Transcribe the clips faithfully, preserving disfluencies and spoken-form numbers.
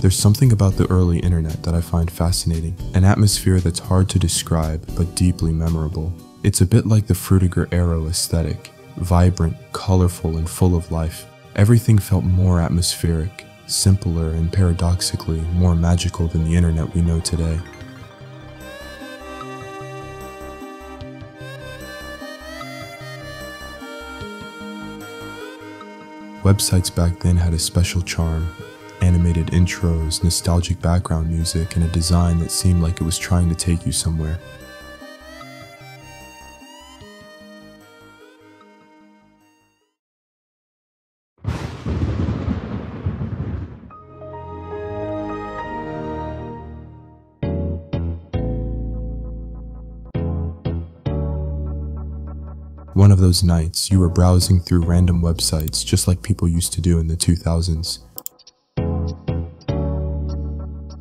There's something about the early internet that I find fascinating, an atmosphere that's hard to describe but deeply memorable. It's a bit like the Frutiger Aero aesthetic, vibrant, colorful, and full of life. Everything felt more atmospheric, simpler, and paradoxically more magical than the internet we know today. Websites back then had a special charm. Animated intros, nostalgic background music, and a design that seemed like it was trying to take you somewhere. One of those nights, you were browsing through random websites just like people used to do in the two thousands.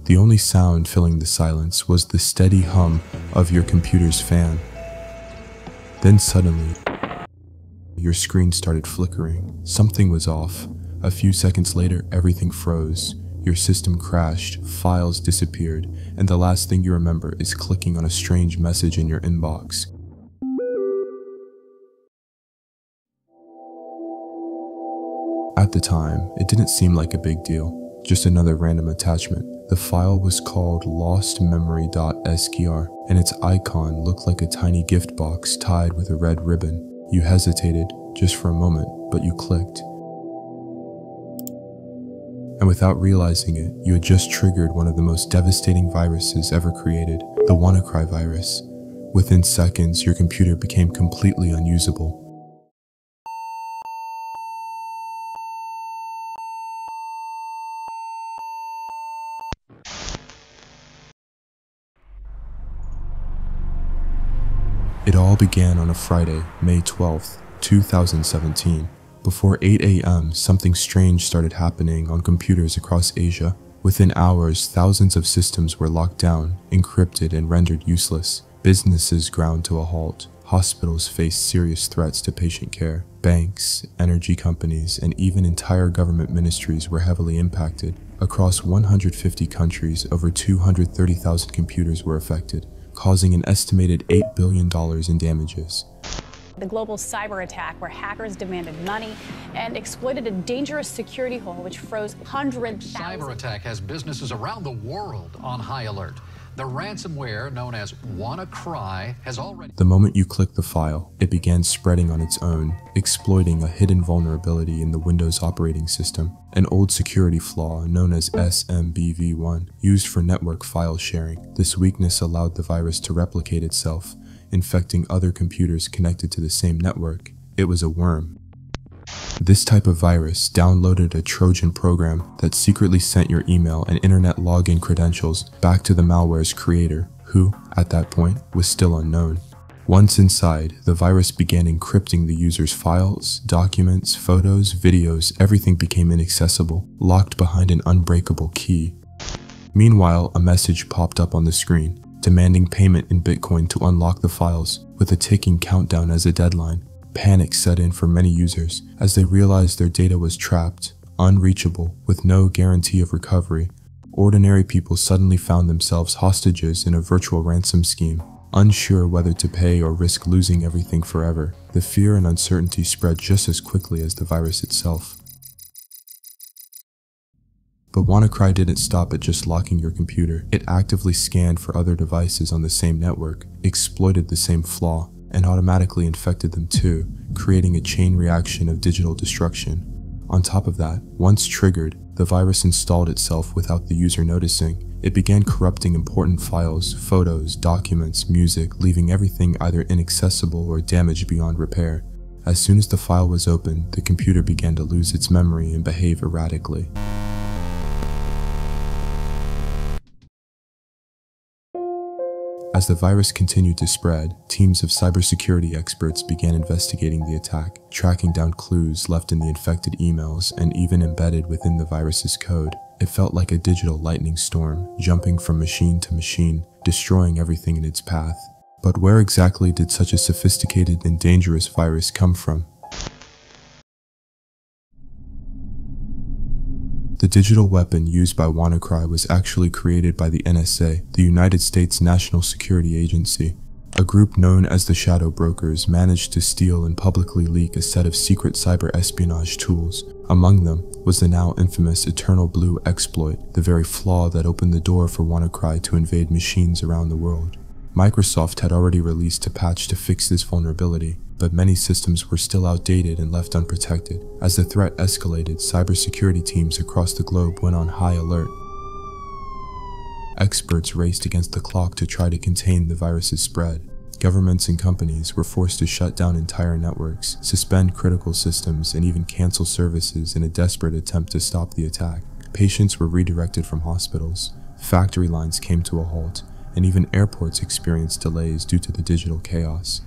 The only sound filling the silence was the steady hum of your computer's fan. Then suddenly, your screen started flickering. Something was off. A few seconds later, everything froze. Your system crashed, files disappeared, and the last thing you remember is clicking on a strange message in your inbox. At the time, it didn't seem like a big deal. Just another random attachment. The file was called Lost Memory dot S Q R, and its icon looked like a tiny gift box tied with a red ribbon. You hesitated, just for a moment, but you clicked. And without realizing it, you had just triggered one of the most devastating viruses ever created, the WannaCry virus. Within seconds, your computer became completely unusable. It all began on a Friday, May twelfth, two thousand seventeen. Before eight A M, something strange started happening on computers across Asia. Within hours, thousands of systems were locked down, encrypted, and rendered useless. Businesses ground to a halt. Hospitals faced serious threats to patient care. Banks, energy companies, and even entire government ministries were heavily impacted. Across one hundred fifty countries, over two hundred thirty thousand computers were affected, causing an estimated eight billion dollars in damages. The global cyber attack, where hackers demanded money and exploited a dangerous security hole which froze one hundred thousand. Cyber attack has businesses around the world on high alert. The ransomware known as WannaCry has already... The moment you click the file, it began spreading on its own, exploiting a hidden vulnerability in the Windows operating system, an old security flaw known as S M B V one, used for network file sharing. This weakness allowed the virus to replicate itself, infecting other computers connected to the same network. It was a worm. This type of virus downloaded a Trojan program that secretly sent your email and internet login credentials back to the malware's creator, who, at that point, was still unknown. Once inside, the virus began encrypting the user's files, documents, photos, videos. Everything became inaccessible, locked behind an unbreakable key. Meanwhile, a message popped up on the screen, demanding payment in Bitcoin to unlock the files, with a ticking countdown as a deadline. Panic set in for many users as they realized their data was trapped, unreachable, with no guarantee of recovery. Ordinary people suddenly found themselves hostages in a virtual ransom scheme, unsure whether to pay or risk losing everything forever. The fear and uncertainty spread just as quickly as the virus itself. But WannaCry didn't stop at just locking your computer. It actively scanned for other devices on the same network, exploited the same flaw, and automatically infected them too, creating a chain reaction of digital destruction. On top of that, once triggered, the virus installed itself without the user noticing. It began corrupting important files, photos, documents, music, leaving everything either inaccessible or damaged beyond repair. As soon as the file was opened, the computer began to lose its memory and behave erratically. As the virus continued to spread, teams of cybersecurity experts began investigating the attack, tracking down clues left in the infected emails and even embedded within the virus's code. It felt like a digital lightning storm, jumping from machine to machine, destroying everything in its path. But where exactly did such a sophisticated and dangerous virus come from? The digital weapon used by WannaCry was actually created by the N S A, the United States National Security Agency. A group known as the Shadow Brokers managed to steal and publicly leak a set of secret cyber espionage tools. Among them was the now infamous EternalBlue exploit, the very flaw that opened the door for WannaCry to invade machines around the world. Microsoft had already released a patch to fix this vulnerability, but many systems were still outdated and left unprotected. As the threat escalated, cybersecurity teams across the globe went on high alert. Experts raced against the clock to try to contain the virus's spread. Governments and companies were forced to shut down entire networks, suspend critical systems, and even cancel services in a desperate attempt to stop the attack. Patients were redirected from hospitals, factory lines came to a halt, and even airports experienced delays due to the digital chaos.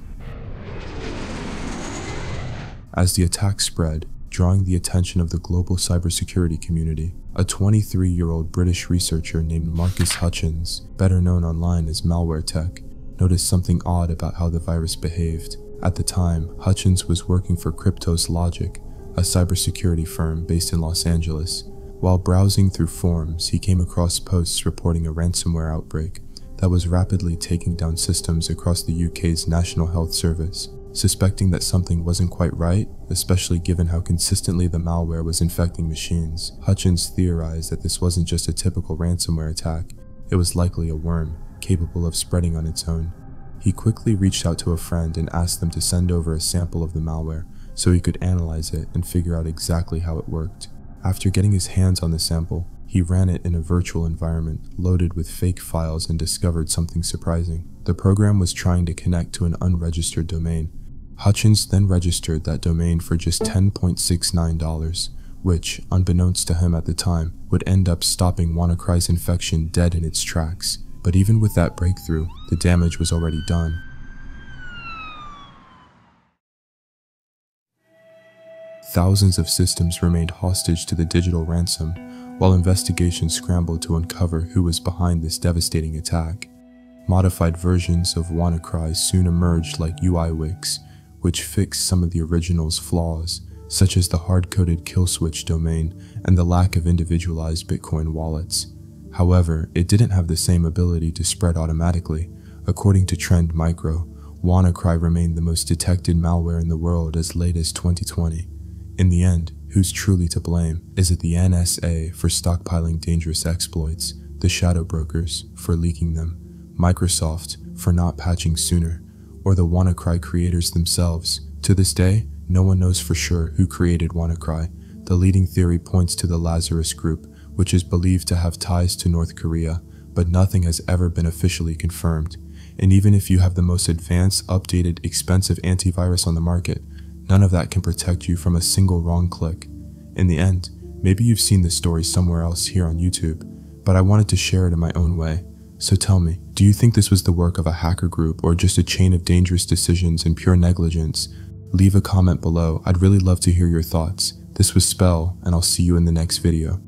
As the attack spread, drawing the attention of the global cybersecurity community, a twenty-three-year-old British researcher named Marcus Hutchins, better known online as MalwareTech, noticed something odd about how the virus behaved. At the time, Hutchins was working for Kryptos Logic, a cybersecurity firm based in Los Angeles. While browsing through forums, he came across posts reporting a ransomware outbreak that was rapidly taking down systems across the U K's National Health Service. Suspecting that something wasn't quite right, especially given how consistently the malware was infecting machines, Hutchins theorized that this wasn't just a typical ransomware attack, it was likely a worm, capable of spreading on its own. He quickly reached out to a friend and asked them to send over a sample of the malware so he could analyze it and figure out exactly how it worked. After getting his hands on the sample, he ran it in a virtual environment loaded with fake files and discovered something surprising. The program was trying to connect to an unregistered domain. Hutchins then registered that domain for just ten dollars and sixty-nine cents, which, unbeknownst to him at the time, would end up stopping WannaCry's infection dead in its tracks. But even with that breakthrough, the damage was already done. Thousands of systems remained hostage to the digital ransom, while investigations scrambled to uncover who was behind this devastating attack. Modified versions of WannaCry soon emerged like U I Wix, which fixed some of the original's flaws, such as the hard-coded kill switch domain and the lack of individualized Bitcoin wallets. However, it didn't have the same ability to spread automatically. According to Trend Micro, WannaCry remained the most detected malware in the world as late as twenty twenty. In the end, who's truly to blame? Is it the N S A for stockpiling dangerous exploits, the Shadow Brokers for leaking them, Microsoft for not patching sooner, or the WannaCry creators themselves? To this day, no one knows for sure who created WannaCry. The leading theory points to the Lazarus Group, which is believed to have ties to North Korea, but nothing has ever been officially confirmed. And even if you have the most advanced, updated, expensive antivirus on the market, none of that can protect you from a single wrong click. In the end, maybe you've seen this story somewhere else here on YouTube, but I wanted to share it in my own way. So tell me, do you think this was the work of a hacker group or just a chain of dangerous decisions and pure negligence? Leave a comment below. I'd really love to hear your thoughts. This was Spel, and I'll see you in the next video.